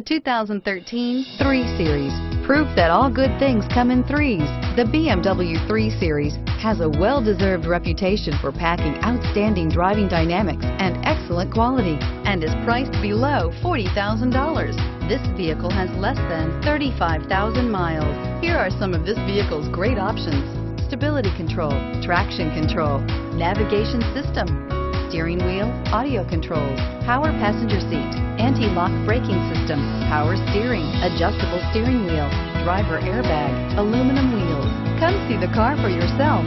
The 2013 3 Series. Proof that all good things come in threes. The BMW 3 Series has a well-deserved reputation for packing outstanding driving dynamics and excellent quality, and is priced below $40,000. This vehicle has less than 35,000 miles. Here are some of this vehicle's great options: stability control, traction control, navigation system, steering wheel audio controls, power passenger seat, anti-lock braking system, power steering, adjustable steering wheel, driver airbag, aluminum wheels. Come see the car for yourself.